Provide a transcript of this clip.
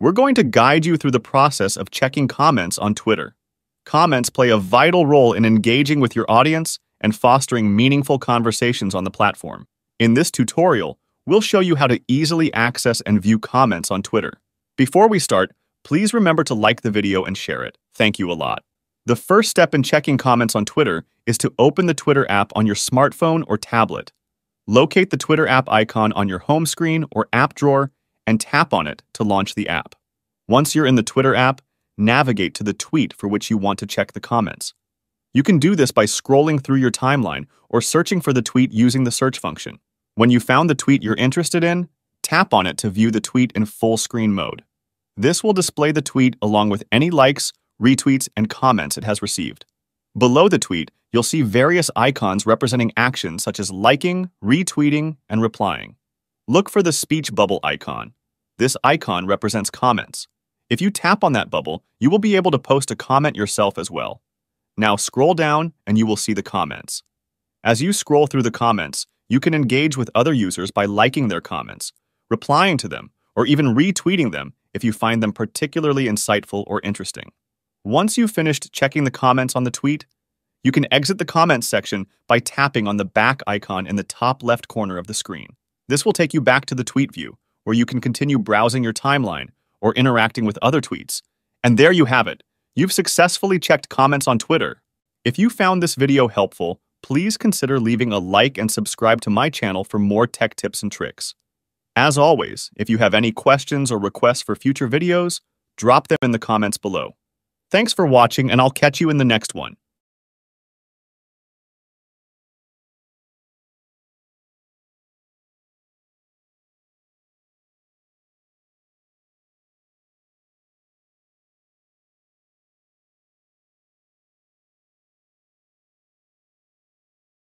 We're going to guide you through the process of checking comments on Twitter. Comments play a vital role in engaging with your audience and fostering meaningful conversations on the platform. In this tutorial, we'll show you how to easily access and view comments on Twitter. Before we start, please remember to like the video and share it. Thank you a lot. The first step in checking comments on Twitter is to open the Twitter app on your smartphone or tablet. Locate the Twitter app icon on your home screen or app drawer and tap on it to launch the app. Once you're in the Twitter app, navigate to the tweet for which you want to check the comments. You can do this by scrolling through your timeline or searching for the tweet using the search function. When you found the tweet you're interested in, tap on it to view the tweet in full screen mode. This will display the tweet along with any likes, retweets, and comments it has received. Below the tweet, you'll see various icons representing actions such as liking, retweeting, and replying. Look for the speech bubble icon. This icon represents comments. If you tap on that bubble, you will be able to post a comment yourself as well. Now scroll down and you will see the comments. As you scroll through the comments, you can engage with other users by liking their comments, replying to them, or even retweeting them if you find them particularly insightful or interesting. Once you've finished checking the comments on the tweet, you can exit the comments section by tapping on the back icon in the top left corner of the screen. This will take you back to the tweet view, where you can continue browsing your timeline or interacting with other tweets. And there you have it. You've successfully checked comments on Twitter. If you found this video helpful, please consider leaving a like and subscribe to my channel for more tech tips and tricks. As always, if you have any questions or requests for future videos, drop them in the comments below. Thanks for watching, and I'll catch you in the next one.